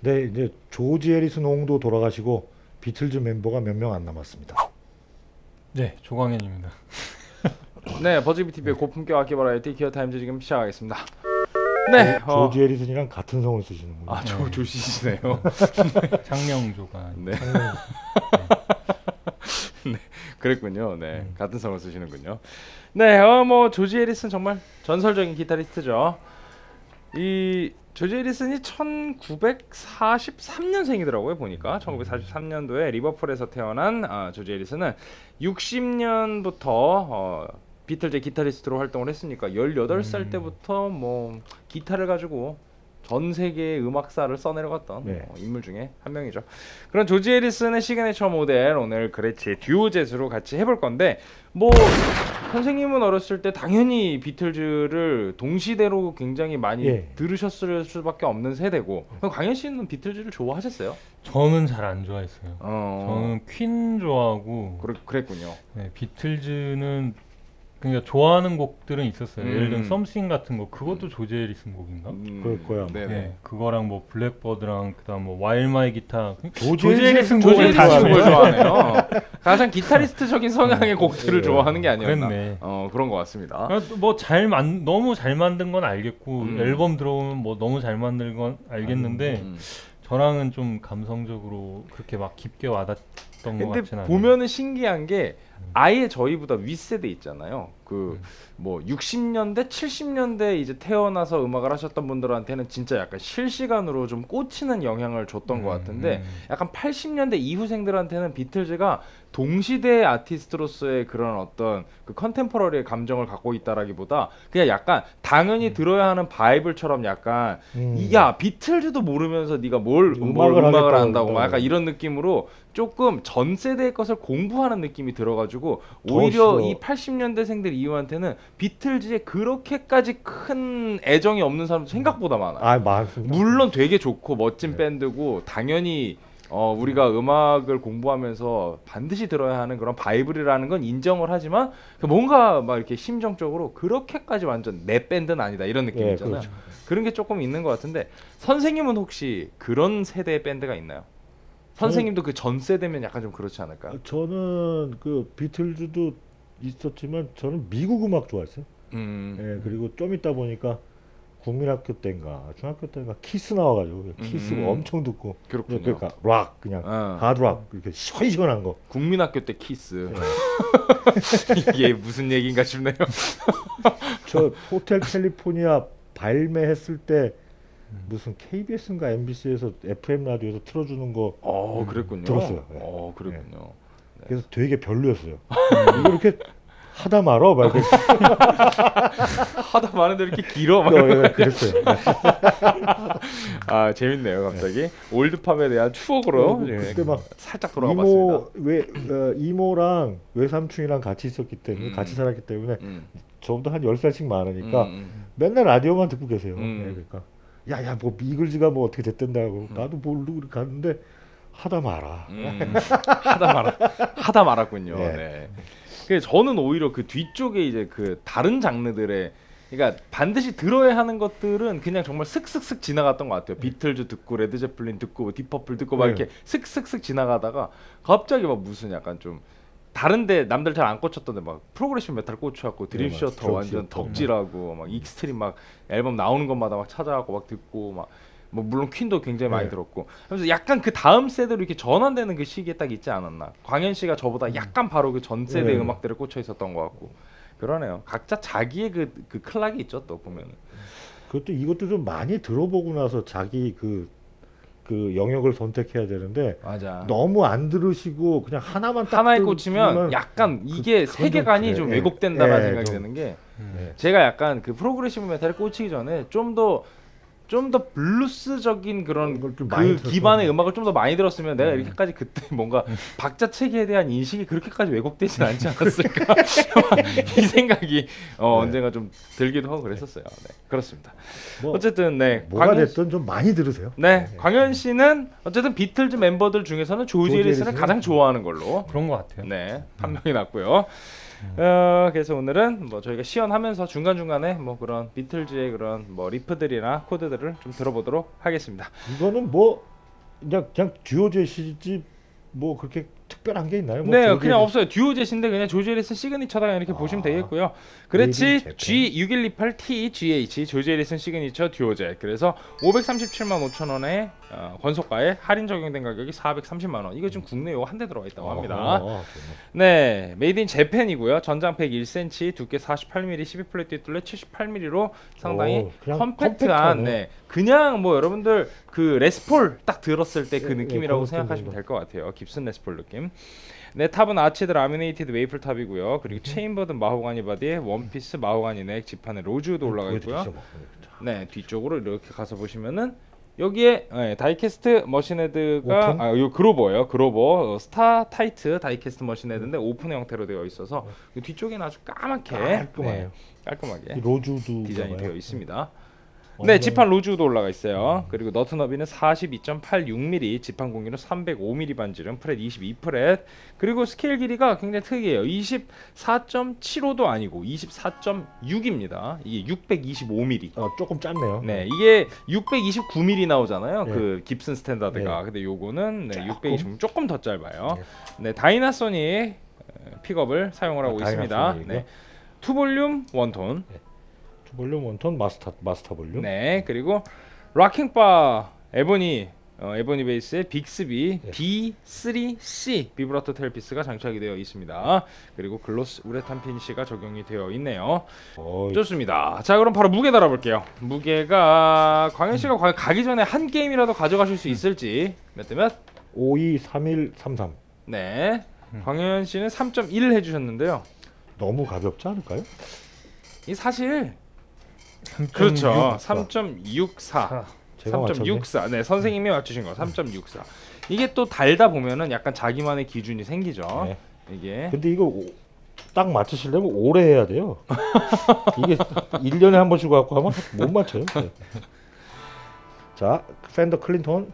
네, 이제 조지 해리슨 옹도 돌아가시고 비틀즈 멤버가 몇 명 안 남았습니다. 네, 조광현입니다. 네, 버즈비 TV의 고품격 악기 바라이어티 기어 타임즈 지금 시작하겠습니다. 네, 조지 해리슨이랑 같은 성을 쓰시는군요. 아, 저 조시시네요. 장명조가. 네. 네, 그랬군요. 네, 같은 성을 쓰시는군요. 네, 뭐 조지 해리슨 정말 전설적인 기타리스트죠. 이 조지 해리슨이 1943년생이더라고요. 보니까 1943년도에 리버풀에서 태어난 조지 해리슨은 60년부터 비틀즈 기타리스트로 활동을 했으니까 18살 때부터 뭐 기타를 가지고 전 세계의 음악사를 써내려갔던 네. 인물 중에 한 명이죠. 그럼 조지 해리슨의 시그니처 모델 오늘 그레치 듀오젯으로 같이 해볼 건데, 뭐 선생님은 어렸을 때 당연히 비틀즈를 동시대로 굉장히 많이 예. 들으셨을 수밖에 없는 세대고, 그럼 강현 씨는 비틀즈를 좋아하셨어요? 저는 잘 안 좋아했어요. 저는 퀸 좋아하고 그랬군요. 네, 비틀즈는 그러니까 좋아하는 곡들은 있었어요. 예를 들면 썸씽 같은 거, 그것도 조지 해리슨 곡인가? 그럴 거야. 네, 네. 그거랑 뭐 블랙버드랑 그다음 뭐 와일 마이 기타. 조지 해리슨 곡을 좋아하네요. 가장 기타리스트적인 성향의 곡들을 좋아하는 게 아니었나? 그랬네. 그런 것 같습니다. 뭐 너무 잘 만든 건 알겠고 앨범 들어오면 뭐 너무 잘 만든 건 알겠는데 저랑은 좀 감성적으로 그렇게 막 깊게 와닿던 것 같진 않아요. 근데 보면은 신기한 게 아예 저희보다 윗세대 있잖아요. 그 뭐 60년대, 70년대 이제 태어나서 음악을 하셨던 분들한테는 진짜 약간 실시간으로 좀 꽂히는 영향을 줬던 것 같은데, 약간 80년대 이후생들한테는 비틀즈가 동시대 아티스트로서의 그런 어떤 그 컨템포러리의 감정을 갖고 있다라기보다 그냥 약간 당연히 들어야 하는 바이블처럼 약간 야, 비틀즈도 모르면서 네가 뭘 음악을 한다고 막 약간 이런 느낌으로 조금 전 세대의 것을 공부하는 느낌이 들어가지고 오히려 이 80년대생들 이후한테는 비틀즈에 그렇게까지 큰 애정이 없는 사람도 생각보다 많아요. 아, 맞습니다. 물론 되게 좋고 멋진 네. 밴드고 당연히 우리가 음악을 공부하면서 반드시 들어야 하는 그런 바이블이라는 건 인정을 하지만, 뭔가 막 이렇게 심정적으로 그렇게까지 완전 내 밴드는 아니다 이런 느낌이 있잖아요. 그렇죠. 그런 게 조금 있는 것 같은데, 선생님은 혹시 그런 세대의 밴드가 있나요? 선생님도 그 전 세대면 약간 좀 그렇지 않을까요? 저는 그 비틀즈도 있었지만 저는 미국 음악 좋아했어요. 예, 그리고 좀 있다 보니까 국민학교 때인가 중학교 때인가 키스 나와가지고 키스 엄청 듣고. 그렇군요. 그러니까 락 그냥 하드락 이렇게 시원시원한 거. 국민학교 때 키스. 예. 이게 무슨 얘기인가 싶네요. 저 호텔 캘리포니아 발매했을 때 무슨 KBS인가 MBC에서 FM 라디오에서 틀어주는 거 그랬군요. 들었어요. 네. 그랬군요. 네. 네. 그래서 되게 별로였어요. 이거 이렇게 하다 말어 막 이렇게 하다 마는데 이렇게 길어 막 그랬어요. 네. 아, 재밌네요. 갑자기 네. 올드팝에 대한 추억으로 그때 막 살짝 돌아가봤습니다. 이모랑 외삼촌이랑 같이 있었기 때문에 같이 살았기 때문에 저보다 한 10살씩 많으니까 맨날 라디오만 듣고 계세요. 네, 그러니까 야야 뭐 이글즈가 뭐 어떻게 됐던다고 나도 모르고 갔는데 하다 마라. 하다 말았군요. 네. 네. 그 저는 오히려 그 뒤쪽에 이제 그 다른 장르들의, 그러니까 반드시 들어야 하는 것들은 그냥 정말 슥슥슥 지나갔던 것 같아요. 비틀즈 듣고 레드제플린 듣고 딥퍼플 듣고 막 이렇게 슥슥슥 지나가다가 갑자기 막 무슨 약간 좀 다른데 남들 잘 안 꽂혔던데 막 프로그레시브 메탈 꽂혀갖고 드림 시어터 완전 덕질하고 막 익스트림 막 앨범 나오는 것마다 막 찾아갖고 막 듣고 막 뭐 물론 퀸도 굉장히 많이 들었고 그래서 약간 그 다음 세대로 이렇게 전환되는 그 시기에 딱 있지 않았나. 광현 씨가 저보다 약간 바로 그 전 세대 음악들에 꽂혀 있었던 것 같고. 그러네요. 각자 자기의 그 클락이 있죠. 또 보면은 그것도 이것도 좀 많이 들어보고 나서 자기 그 영역을 선택해야 되는데, 맞아. 너무 안 들으시고 그냥 하나에 꽂히면 약간 이게 세계관이 좀 왜곡된다라는 생각이 드는 게, 제가 약간 그 프로그레시브 메탈에 꽂히기 전에 좀 더 블루스적인 그런 그 기반의 음악을 좀 더 많이 들었으면 내가 이렇게까지 그때 뭔가 박자체계에 대한 인식이 그렇게까지 왜곡되진 않지 않았을까 이 생각이 언젠가 좀 들기도 하고 그랬었어요. 네, 그렇습니다. 뭐, 어쨌든 네, 뭐가 됐든 좀 많이 들으세요. 네, 네. 광현 씨는 어쨌든 비틀즈 멤버들 중에서는 조지 해리슨을 가장 좋아하는 걸로 그런 것 같아요. 네, 판명이 났고요. 그래서 오늘은 뭐 저희가 시연하면서 중간중간에 뭐 그런 비틀즈의 그런 뭐 리프들이나 코드들을 좀 들어보도록 하겠습니다. 이거는 뭐 그냥 듀오젯이지 뭐 그렇게 특별한 게 있나요? 뭐 네, 조제리... 그냥 없어요. 듀오젯인데 그냥 조지 해리슨 시그니처다 이렇게 보시면 되겠고요. 그렇지 G6128T GH 조지 해리슨 시그니처 듀오젯. 그래서 537만 5천 원에 권속가에 할인 적용된 가격이 430만 원. 이거 지금 국내 요거 한 대 들어가 있다고 합니다. 네, 메이드 인 재팬이고요. 전장팩 1cm, 두께 48mm, 12플랫 뒷둘레 78mm로 상당히 컴팩트한. 네, 그냥 뭐 여러분들 그 레스폴 딱 들었을 때 그 느낌이라고 생각하시면 될 것 같아요. 깁슨 레스폴 느낌. 네, 탑은 아치드 라미네이티드 메이플 탑이고요. 그리고 체인버든 마호가니 바디에 원피스 마호가니 넥, 지판에 로즈우드 올라가 있고요. 네, 뒤쪽으로 이렇게 가서 보시면은 여기에 네, 다이캐스트 머신헤드가 요 그로버예요. 그로버 스타 타이트 다이캐스트 머신헤드인데 오픈 형태로 되어 있어서 뒤쪽에는 아주 까맣게 깔끔해요. 네, 깔끔하게 로즈우드 디자인이 되어 있습니다. 네, 지판 로즈우드 올라가 있어요. 그리고 너트 너비는 42.86mm, 지판 공기는 305mm 반지름, 프렛 22프렛. 그리고 스케일 길이가 굉장히 특이해요. 24.75도 아니고 24.6입니다. 이게 625mm. 조금 짧네요. 네, 이게 629mm 나오잖아요. 네. 그 깁슨 스탠다드가. 네. 근데 요거는 네, 620mm 조금 더 짧아요. 네, 다이나소닉 픽업을 사용을 하고 있습니다. 네, 투볼륨 원톤. 네. 볼륨 원톤 마스터 볼륨. 네, 그리고 락킹바 에보니 베이스의 빅스비 B3C 비브라토 테일피스가 장착이 되어 있습니다. 그리고 글로스 우레탄 피니시가 적용이 되어 있네요. 좋습니다. 자, 그럼 바로 무게 달아볼게요. 무게가 광현씨가 가기 전에 한 게임이라도 가져가실 수 있을지. 몇 대 몇? 523133. 네, 광현씨는 3.1 해주셨는데요. 너무 가볍지 않을까요? 이 사실 3. 그렇죠. 3.64. 3.64. 네, 선생님이 맞추신 거. 3.64. 이게 또 달다 보면은 약간 자기만의 기준이 생기죠. 네. 이게. 근데 이거 딱 맞추시려면 오래 해야 돼요. 이게 1년에 한 번씩 갖고 하면 못 맞춰요. 네. 자, 팬더 클린턴.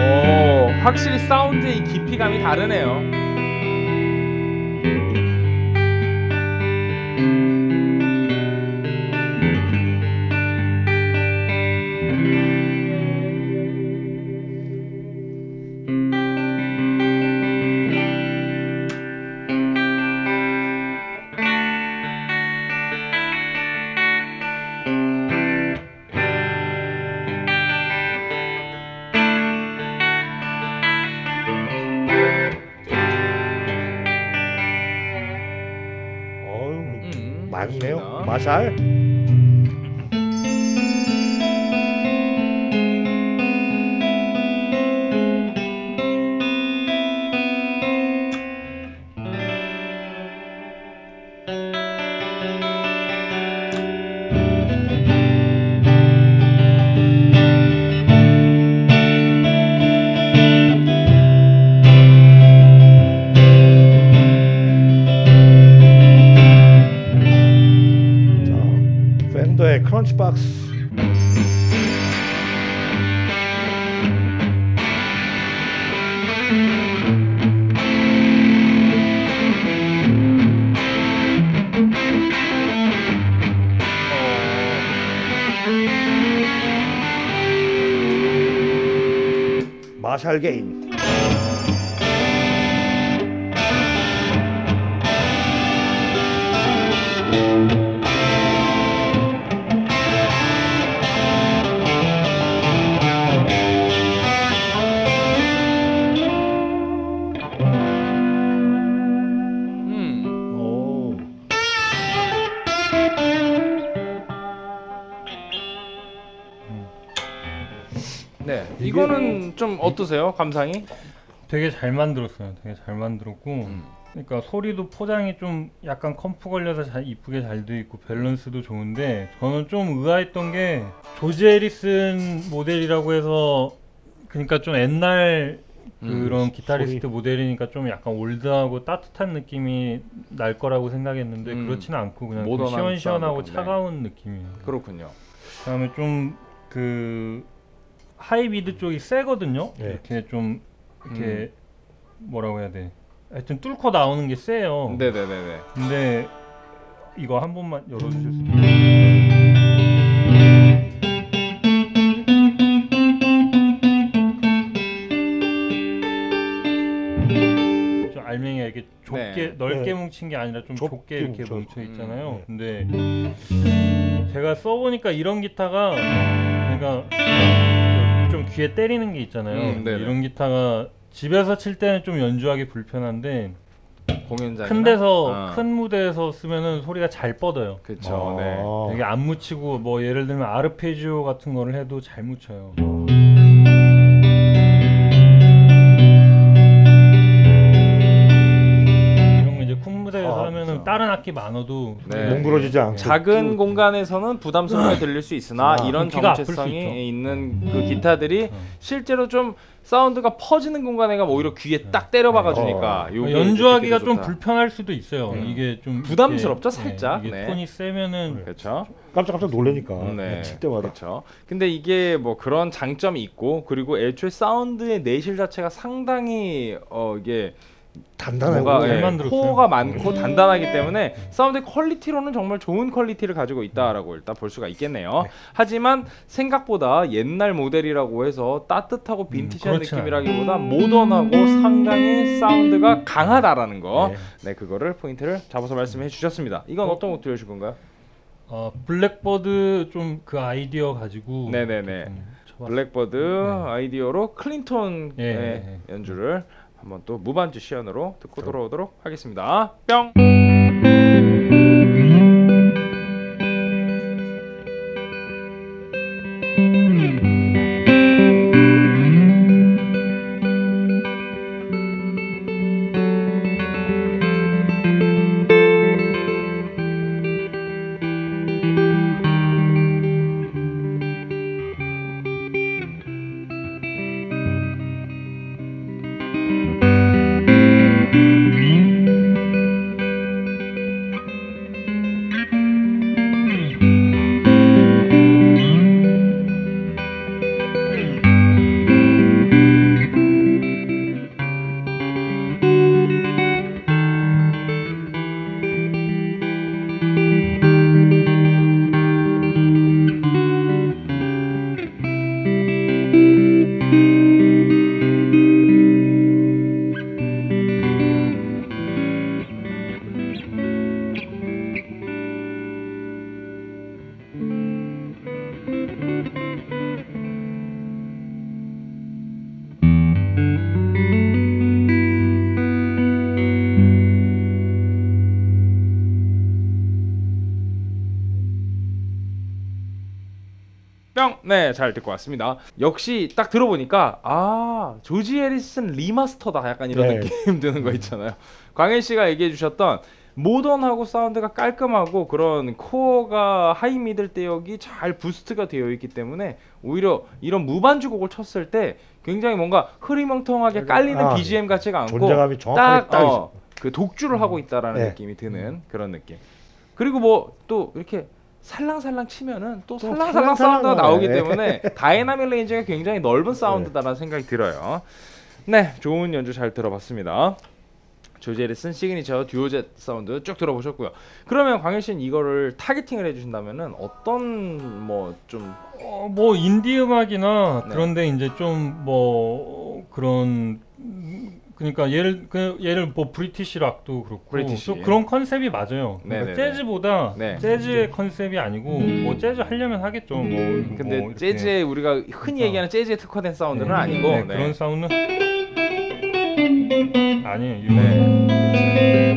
오, 확실히 사운드의 깊이감이 다르네요. 맞네요. 마샬. 박스. 마샬 게임. 이거는 좀 어떠세요? 감상이? 되게 잘 만들었어요. 되게 잘 만들었고 그러니까 소리도 포장이 좀 약간 컴프 걸려서 잘 이쁘게 잘 돼 있고 밸런스도 좋은데 저는 좀 의아했던 게 조지 해리슨 모델이라고 해서 그러니까 좀 옛날 그런 기타리스트 소리. 모델이니까 좀 약간 올드하고 따뜻한 느낌이 날 거라고 생각했는데 그렇지는 않고 그냥 좀 시원시원하고 차가운 느낌이에요. 그렇군요. 그다음에 좀 그 하이비드 쪽이 세거든요. 네. 이렇게 좀 이렇게 뭐라고 해야 돼? 하여튼 뚫고 나오는 게 세요. 네네네네. 근데 이거 한 번만 열어주실 수 있나요? 넓게 뭉친 게 아니라 좀 좁게 이렇게 뭉쳐 있잖아요. 근데 제가 써보니까 이런 기타가 그러니까 좀 귀에 때리는 게 있잖아요. 이런 기타가 집에서 칠 때는 좀 연주하기 불편한데 공연장이나? 큰 데서 큰 무대에서 쓰면은 소리가 잘 뻗어요. 그렇죠. 네. 되게 안 묻히고 뭐 예를 들면 아르페지오 같은 거를 해도 잘 묻혀요. 이런 거 이제 큰 무대에서 하면은 그렇죠. 다른 악기 많아도 뭉그러지지 않고 작은 공간에서는 부담스럽게 들릴 수 있으나 이런 정체성이 있는 그 기타들이 실제로 좀 사운드가 퍼지는 공간에가 오히려 귀에 딱 때려박아 주니까 연주하기가 좀 불편할 수도 있어요. 이게 좀 부담스럽죠, 살짝. 이게 톤이 세면은 그렇죠. 깜짝깜짝 놀라니까 칠 때마다. 그렇죠. 근데 이게 뭐 그런 장점이 있고 그리고 애초에 사운드의 내실 자체가 상당히 이게 단단하고 코어가 많고 단단하기 때문에 사운드 퀄리티로는 정말 좋은 퀄리티를 가지고 있다라고 일단 볼 수가 있겠네요. 하지만 생각보다 옛날 모델이라고 해서 따뜻하고 빈티지한 느낌이라기보다 모던하고 상당히 사운드가 강하다라는 거. 네, 그거를 포인트를 잡아서 말씀해 주셨습니다. 이건 어떤 곡 들려주실 건가요? 블랙버드 좀 그 아이디어 가지고. 네네네. 블랙버드 아이디어로 클린톤의 연주를. 한번 또 무반주 시연으로 듣고 돌아오도록 하겠습니다. 뿅! 네, 잘 듣고 왔습니다. 역시 딱 들어보니까 아, 조지 해리슨 리마스터다 약간 이런 느낌 드는 거 있잖아요. 광현 씨가 얘기해 주셨던 모던하고 사운드가 깔끔하고 그런 코어가 하이 미들 대역이 잘 부스트가 되어 있기 때문에 오히려 이런 무반주 곡을 쳤을 때 굉장히 뭔가 흐리멍텅하게 깔리는 BGM 같지가 않고 존재감이 정확하게 딱 그 독주를 하고 있다라는 느낌이 드는 그런 느낌. 그리고 뭐 또 이렇게 살랑살랑 치면은 또 살랑살랑 사운드가 나오기 때문에 다이나믹 레인지가 굉장히 넓은 사운드다라는 생각이 들어요. 네, 좋은 연주 잘 들어봤습니다. 조지 해리슨 시그니처 듀오젯 사운드 쭉 들어보셨고요. 그러면 광현 씨는 이거를 타겟팅을 해주신다면은 어떤 뭐 좀 뭐 인디 음악이나 그런데 이제 좀 뭐 그런 그러니까 예를 뭐 브리티시 락도 그렇고 또 그런 컨셉이 맞아요. 그러니까 재즈보다 재즈의 컨셉이 아니고 뭐 재즈 하려면 하겠죠. 뭐 근데 뭐 재즈에 우리가 흔히 얘기하는 재즈에 특화된 사운드는 아니고 그런 사운드는 아니에요.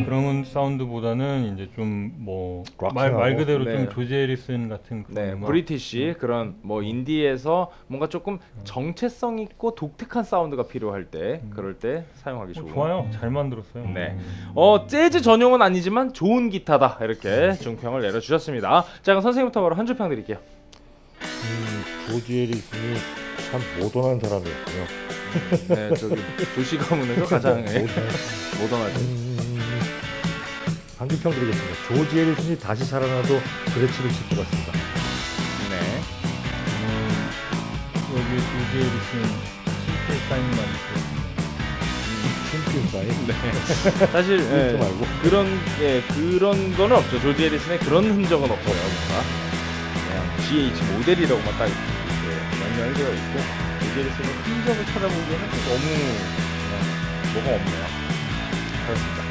그런 사운드보다는 이제 좀 뭐 말 그대로 좀 조지 해리슨 같은 그런 브리티시 그런 뭐 인디에서 뭔가 조금 정체성 있고 독특한 사운드가 필요할 때 그럴 때 사용하기 좋은 좋아요. 잘 만들었어요. 네. 재즈 전용은 아니지만 좋은 기타다 이렇게 중평을 내려주셨습니다. 자, 그럼 선생님부터 바로 한 줄 평 드릴게요. 조지 해리슨이 참 모던한 사람이었고요. 네, 저기 조시 가문에서 가장 모던하죠. 한 줄 평 드리겠습니다. 조지 해리슨이 다시 살아나도 그레츠를 칠 것 같습니다. 네. 여기 조지 해리슨 침필 사인만 있어요. 침필 사인? 네. 사실 그런 거는 없죠. 조지 해리슨의 그런 흔적은 없어요. 그냥 GH 모델이라고만 딱 연결되어 있고. 조지해리슨의 흔적을 찾아보기에는 너무 뭐가 없네요. 그렇습니다.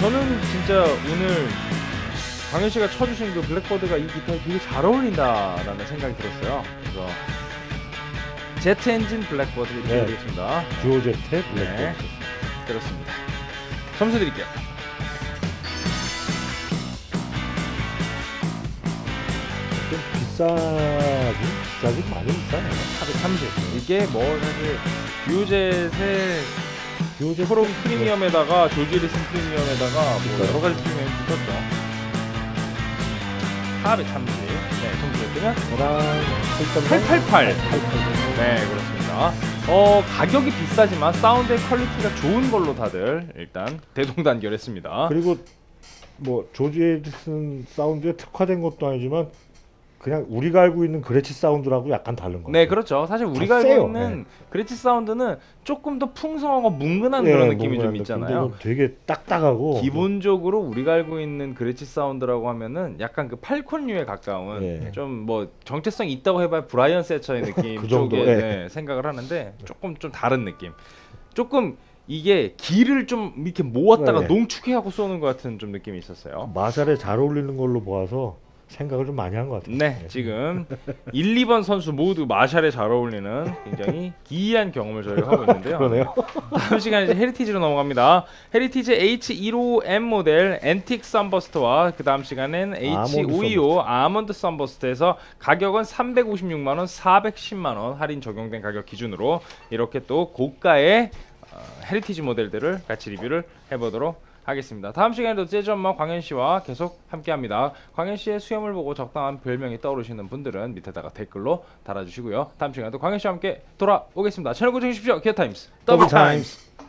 저는 진짜 오늘 강현 씨가 쳐주신 그 블랙버드가 이 기타에 되게 잘 어울린다라는 생각이 들었어요. 그래서 제트 엔진 블랙버드 이렇게 드리겠습니다. 네. 듀오 제트 블랙버드. 네. 그렇습니다. 점수 드릴게요. 좀 비싸긴 많이 비싸네요. 430. 이게 뭐 사실 듀오 제트의 프롬 프리미엄에다가 조지 해리슨 프리미엄에다가 뭐 여러 가지 프리미엄이 붙었죠. 430. 네, 점수를 뜨면 888. 네, 그렇습니다. 가격이 비싸지만 사운드의 퀄리티가 좋은 걸로 다들 일단 대동단결했습니다. 그리고 뭐 조지 해리슨 사운드에 특화된 것도 아니지만 그냥 우리가 알고 있는 그레치 사운드라고 약간 다른 거예요. 네, 그렇죠. 사실 우리가 알고 있는 그레치 사운드는 조금 더 풍성하고 뭉근한 그런 느낌이 좀 있잖아요. 되게 딱딱하고 기본적으로 우리가 알고 있는 그레치 사운드라고 하면은 약간 그 팔콘류에 가까운 좀 뭐 정체성이 있다고 해봐야 브라이언 세처의 느낌 그 정도, 쪽에 생각을 하는데 조금 좀 다른 느낌. 조금 이게 길을 좀 이렇게 모았다가 농축해 하고 쏘는 것 같은 좀 느낌이 있었어요. 마샬에 잘 어울리는 걸로 보아서 생각을 좀 많이 한 것 같아요. 네, 지금 1, 2번 선수 모두 마샬에 잘 어울리는 굉장히 기이한 경험을 저희가 하고 있는데요. 그러네요. 다음 시간에 이제 헤리티지로 넘어갑니다. 헤리티지 H125M 모델 앤틱 썬버스트와 그 다음 시간엔 H525 아몬드 썬버스트에서 가격은 356만원, 410만원 할인 적용된 가격 기준으로 이렇게 또 고가의 헤리티지 모델들을 같이 리뷰를 해보도록 하겠습니다. 다음 시간에도 재즈엄마 광현씨와 계속 함께합니다. 광현씨의 수염을 보고 적당한 별명이 떠오르시는 분들은 밑에다가 댓글로 달아주시고요. 다음 시간에도 광현씨와 함께 돌아오겠습니다. 채널 고정해주십시오. 기어타임스 더블타임스.